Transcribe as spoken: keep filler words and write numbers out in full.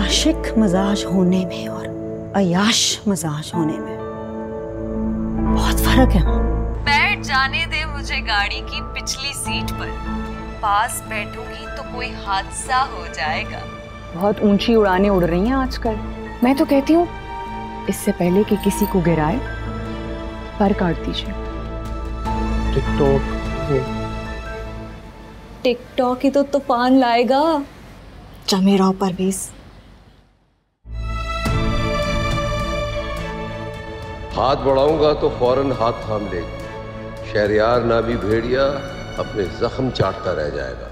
आशिक मजाज होने में और अयाश मजाज होने में बहुत फर्क है। बैठ जाने दे मुझे गाड़ी की पिछली सीट पर, पास बैठूंगी तो कोई हादसा हो जाएगा। बहुत ऊंची उड़ाने उड़ रही हैं आजकल। मैं तो कहती हूँ इससे पहले कि किसी को गिराए पर काट दीजिए। टिकटॉक टिकटॉक ही तो तूफान लाएगा। जमे रहो परवेज। हाथ बढ़ाऊंगा तो फौरन हाथ थाम लेगी। शहरयार ना भी भेड़िया अपने जख्म चाटता रह जाएगा।